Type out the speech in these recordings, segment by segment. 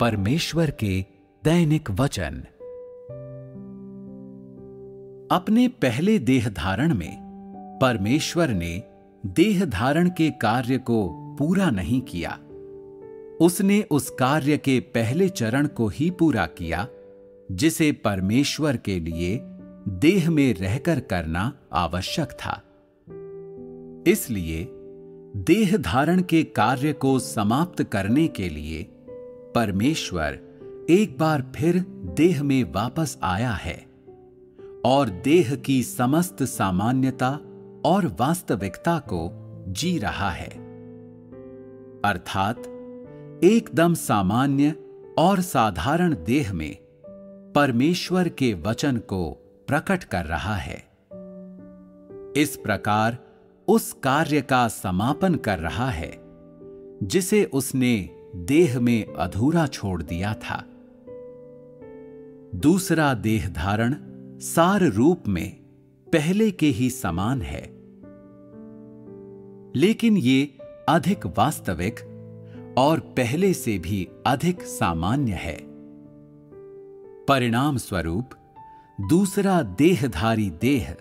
परमेश्वर के दैनिक वचन। अपने पहले देह धारण में परमेश्वर ने देह धारण के कार्य को पूरा नहीं किया, उसने उस कार्य के पहले चरण को ही पूरा किया जिसे परमेश्वर के लिए देह में रहकर करना आवश्यक था। इसलिए देह धारण के कार्य को समाप्त करने के लिए परमेश्वर एक बार फिर देह में वापस आया है और देह की समस्त सामान्यता और वास्तविकता को जी रहा है, अर्थात एकदम सामान्य और साधारण देह में परमेश्वर के वचन को प्रकट कर रहा है। इस प्रकार उस कार्य का समापन कर रहा है जिसे उसने देह में अधूरा छोड़ दिया था। दूसरा देह धारण सार रूप में पहले के ही समान है, लेकिन ये अधिक वास्तविक और पहले से भी अधिक सामान्य है। परिणाम स्वरूप दूसरा देहधारी देह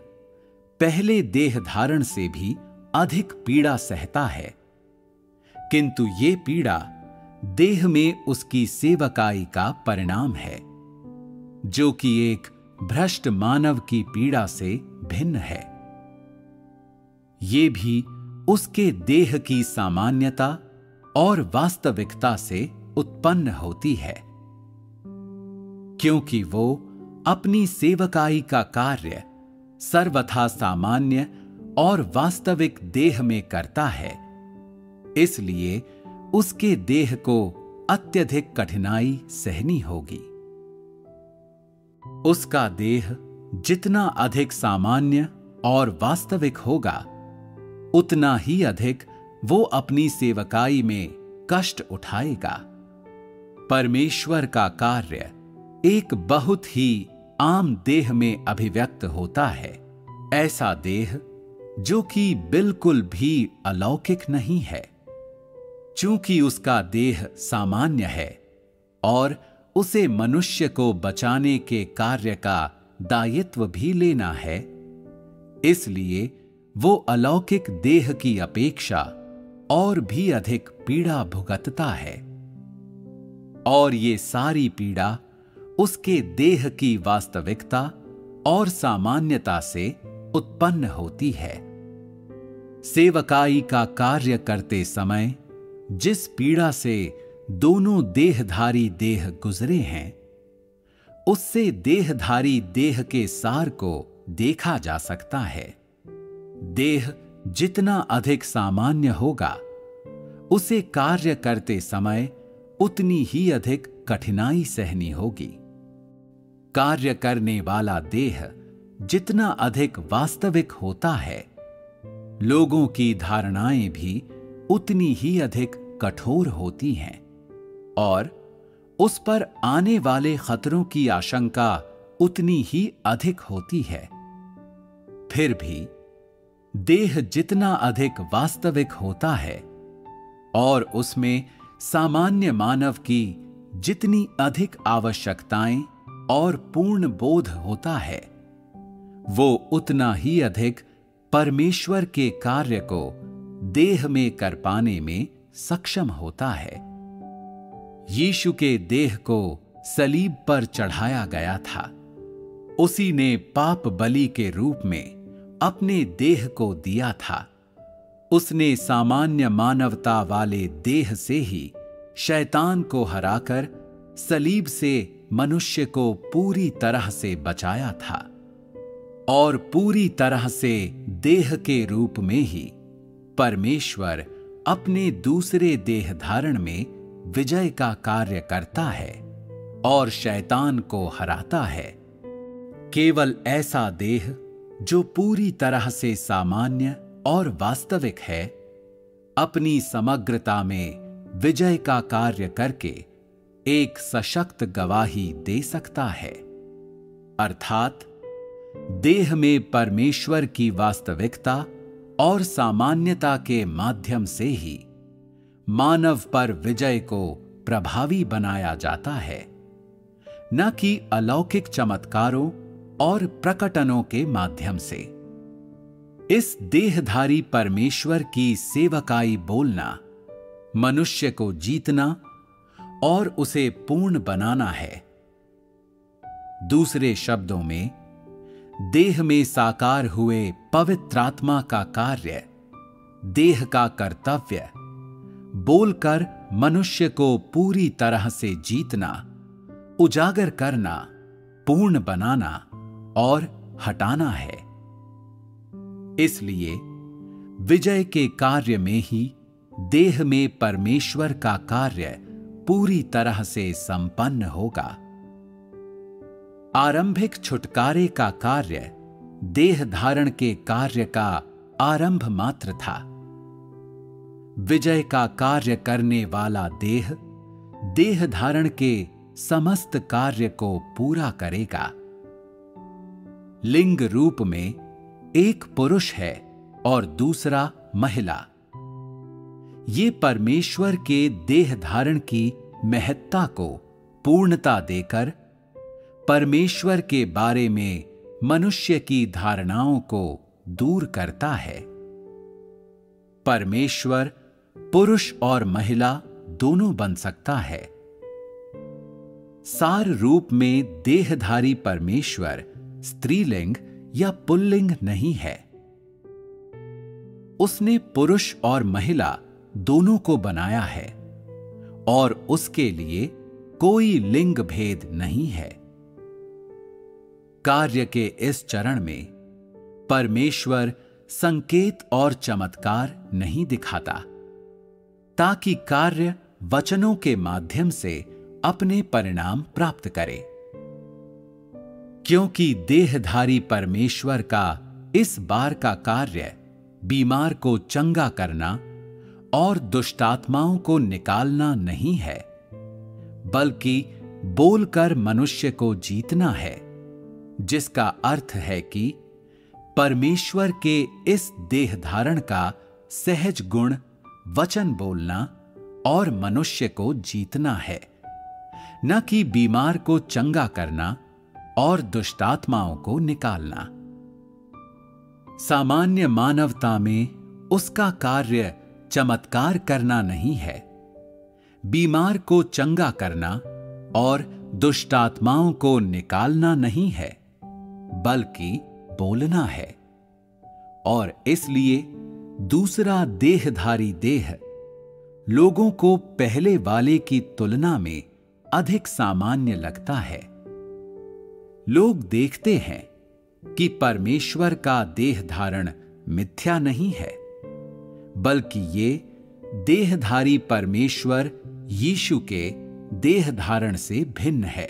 पहले देह धारण से भी अधिक पीड़ा सहता है, किंतु ये पीड़ा देह में उसकी सेवकाई का परिणाम है, जो कि एक भ्रष्ट मानव की पीड़ा से भिन्न है। ये भी उसके देह की सामान्यता और वास्तविकता से उत्पन्न होती है, क्योंकि वो अपनी सेवकाई का कार्य सर्वथा सामान्य और वास्तविक देह में करता है, इसलिए उसके देह को अत्यधिक कठिनाई सहनी होगी। उसका देह जितना अधिक सामान्य और वास्तविक होगा, उतना ही अधिक वो अपनी सेवकाई में कष्ट उठाएगा। परमेश्वर का कार्य एक बहुत ही आम देह में अभिव्यक्त होता है, ऐसा देह जो कि बिल्कुल भी अलौकिक नहीं है। चूंकि उसका देह सामान्य है और उसे मनुष्य को बचाने के कार्य का दायित्व भी लेना है, इसलिए वो अलौकिक देह की अपेक्षा और भी अधिक पीड़ा भुगतता है, और ये सारी पीड़ा उसके देह की वास्तविकता और सामान्यता से उत्पन्न होती है। सेवकाई का कार्य करते समय जिस पीड़ा से दोनों देहधारी देह गुजरे हैं, उससे देहधारी देह के सार को देखा जा सकता है। देह जितना अधिक सामान्य होगा, उसे कार्य करते समय उतनी ही अधिक कठिनाई सहनी होगी। कार्य करने वाला देह जितना अधिक वास्तविक होता है, लोगों की धारणाएं भी उतनी ही अधिक कठोर होती हैं और उस पर आने वाले खतरों की आशंका उतनी ही अधिक होती है। फिर भी देह जितना अधिक वास्तविक होता है और उसमें सामान्य मानव की जितनी अधिक आवश्यकताएं और पूर्ण बोध होता है, वो उतना ही अधिक परमेश्वर के कार्य को देह में कर पाने में सक्षम होता है। यीशु के देह को सलीब पर चढ़ाया गया था, उसी ने पाप बलि के रूप में अपने देह को दिया था। उसने सामान्य मानवता वाले देह से ही शैतान को हराकर सलीब से मनुष्य को पूरी तरह से बचाया था और पूरी तरह से देह के रूप में ही परमेश्वर अपने दूसरे देह धारण में विजय का कार्य करता है और शैतान को हराता है। केवल ऐसा देह जो पूरी तरह से सामान्य और वास्तविक है, अपनी समग्रता में विजय का कार्य करके एक सशक्त गवाही दे सकता है, अर्थात देह में परमेश्वर की वास्तविकता और सामान्यता के माध्यम से ही मानव पर विजय को प्रभावी बनाया जाता है, न कि अलौकिक चमत्कारों और प्रकटनों के माध्यम से। इस देहधारी परमेश्वर की सेवकाई बोलना मनुष्य को जीतना और उसे पूर्ण बनाना है। दूसरे शब्दों में, देह में साकार हुए पवित्र आत्मा का कार्य, देह का कर्तव्य, बोलकर मनुष्य को पूरी तरह से जीतना, उजागर करना, पूर्ण बनाना और हटाना है। इसलिए विजय के कार्य में ही देह में परमेश्वर का कार्य पूरी तरह से संपन्न होगा। आरंभिक छुटकारे का कार्य देह धारण के कार्य का आरंभ मात्र था। विजय का कार्य करने वाला देह, देह धारण के समस्त कार्य को पूरा करेगा। लिंग रूप में एक पुरुष है और दूसरा महिला। ये परमेश्वर के देह धारण की महत्ता को पूर्णता देकर परमेश्वर के बारे में मनुष्य की धारणाओं को दूर करता है। परमेश्वर पुरुष और महिला दोनों बन सकता है। सार रूप में देहधारी परमेश्वर स्त्रीलिंग या पुल्लिंग नहीं है। उसने पुरुष और महिला दोनों को बनाया है और उसके लिए कोई लिंग भेद नहीं है। कार्य के इस चरण में परमेश्वर संकेत और चमत्कार नहीं दिखाता, ताकि कार्य वचनों के माध्यम से अपने परिणाम प्राप्त करे। क्योंकि देहधारी परमेश्वर का इस बार का कार्य बीमार को चंगा करना और दुष्टात्माओं को निकालना नहीं है, बल्कि बोलकर मनुष्य को जीतना है, जिसका अर्थ है कि परमेश्वर के इस देहधारण का सहज गुण वचन बोलना और मनुष्य को जीतना है, न कि बीमार को चंगा करना और दुष्टात्माओं को निकालना। सामान्य मानवता में उसका कार्य चमत्कार करना नहीं है, बीमार को चंगा करना और दुष्टात्माओं को निकालना नहीं है, बल्कि बोलना है। और इसलिए दूसरा देहधारी देह लोगों को पहले वाले की तुलना में अधिक सामान्य लगता है। लोग देखते हैं कि परमेश्वर का देह धारण मिथ्या नहीं है, बल्कि ये देहधारी परमेश्वर यीशु के देह धारण से भिन्न है।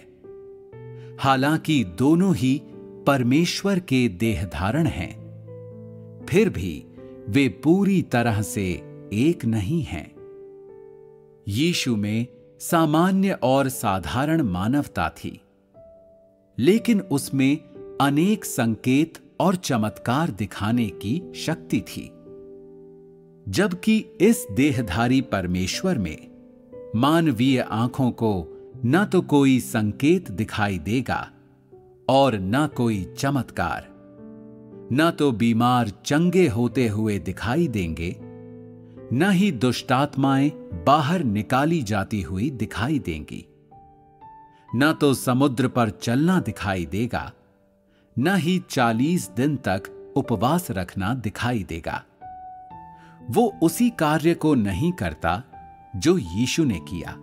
हालांकि दोनों ही परमेश्वर के देहधारण हैं, फिर भी वे पूरी तरह से एक नहीं हैं। यीशु में सामान्य और साधारण मानवता थी, लेकिन उसमें अनेक संकेत और चमत्कार दिखाने की शक्ति थी, जबकि इस देहधारी परमेश्वर में मानवीय आंखों को न तो कोई संकेत दिखाई देगा और न कोई चमत्कार, न तो बीमार चंगे होते हुए दिखाई देंगे, न ही दुष्टात्माएं बाहर निकाली जाती हुई दिखाई देंगी, न तो समुद्र पर चलना दिखाई देगा, न ही 40 दिन तक उपवास रखना दिखाई देगा। वो उसी कार्य को नहीं करता जो यीशु ने किया,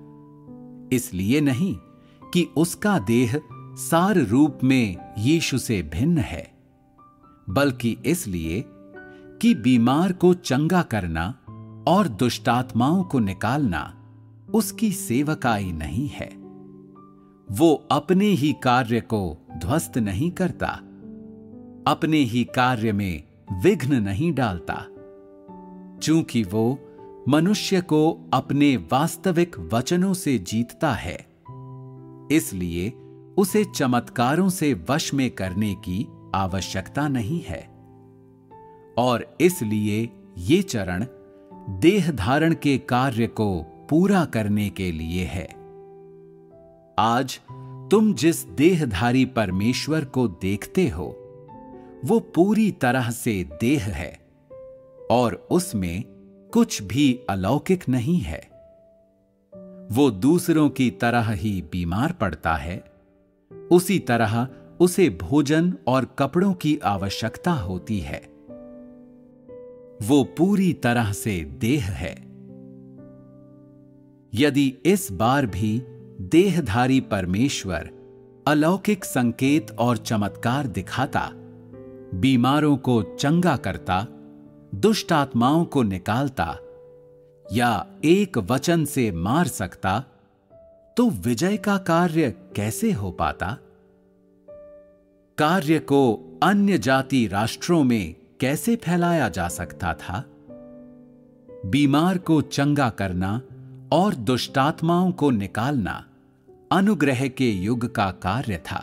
इसलिए नहीं कि उसका देह सार रूप में यीशु से भिन्न है, बल्कि इसलिए कि बीमार को चंगा करना और दुष्टात्माओं को निकालना उसकी सेवकाई नहीं है। वो अपने ही कार्य को ध्वस्त नहीं करता, अपने ही कार्य में विघ्न नहीं डालता, चूंकि वो मनुष्य को अपने वास्तविक वचनों से जीतता है। इसलिए उसे चमत्कारों से वश में करने की आवश्यकता नहीं है। और इसलिए ये चरण देह धारण के कार्य को पूरा करने के लिए है। आज तुम जिस देहधारी परमेश्वर को देखते हो वो पूरी तरह से देह है और उसमें कुछ भी अलौकिक नहीं है। वो दूसरों की तरह ही बीमार पड़ता है, उसी तरह उसे भोजन और कपड़ों की आवश्यकता होती है। वो पूरी तरह से देह है। यदि इस बार भी देहधारी परमेश्वर अलौकिक संकेत और चमत्कार दिखाता, बीमारों को चंगा करता, दुष्ट आत्माओं को निकालता या एक वचन से मार सकता, तो विजय का कार्य कैसे हो पाता? कार्य को अन्य जाति राष्ट्रों में कैसे फैलाया जा सकता था? बीमार को चंगा करना और दुष्टात्माओं को निकालना अनुग्रह के युग का कार्य था।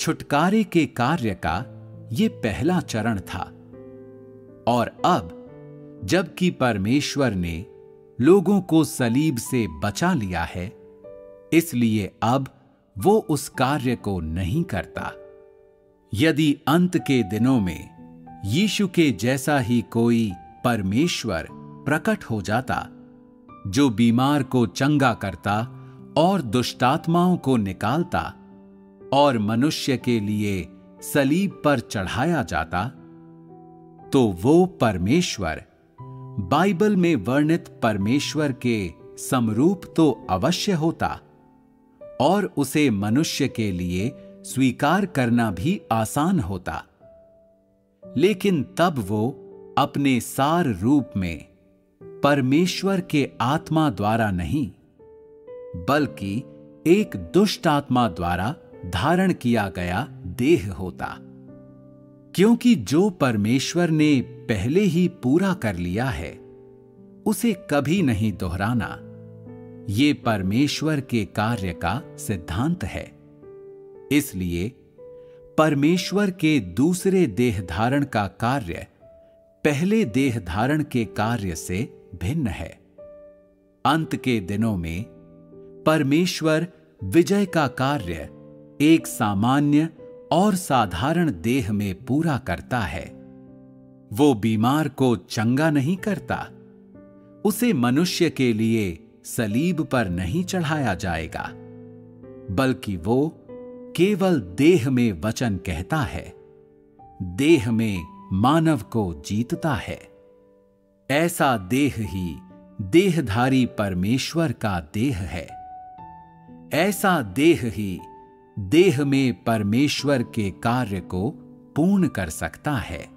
छुटकारे के कार्य का यह पहला चरण था। और अब जबकि परमेश्वर ने लोगों को सलीब से बचा लिया है, इसलिए अब वो उस कार्य को नहीं करता। यदि अंत के दिनों में यीशु के जैसा ही कोई परमेश्वर प्रकट हो जाता जो बीमार को चंगा करता और दुष्टात्माओं को निकालता और मनुष्य के लिए सलीब पर चढ़ाया जाता, तो वो परमेश्वर बाइबल में वर्णित परमेश्वर के समरूप तो अवश्य होता और उसे मनुष्य के लिए स्वीकार करना भी आसान होता। लेकिन तब वो अपने सार रूप में परमेश्वर के आत्मा द्वारा नहीं, बल्कि एक दुष्ट आत्मा द्वारा धारण किया गया देह होता, क्योंकि जो परमेश्वर ने पहले ही पूरा कर लिया है उसे कभी नहीं दोहराना। ये परमेश्वर के कार्य का सिद्धांत है। इसलिए परमेश्वर के दूसरे देह धारण का कार्य पहले देह धारण के कार्य से भिन्न है। अंत के दिनों में परमेश्वर विजय का कार्य एक सामान्य और साधारण देह में पूरा करता है। वो बीमार को चंगा नहीं करता, उसे मनुष्य के लिए सलीब पर नहीं चढ़ाया जाएगा, बल्कि वो केवल देह में वचन कहता है, देह में मानव को जीतता है। ऐसा देह ही देहधारी परमेश्वर का देह है। ऐसा देह ही देह में परमेश्वर के कार्य को पूर्ण कर सकता है।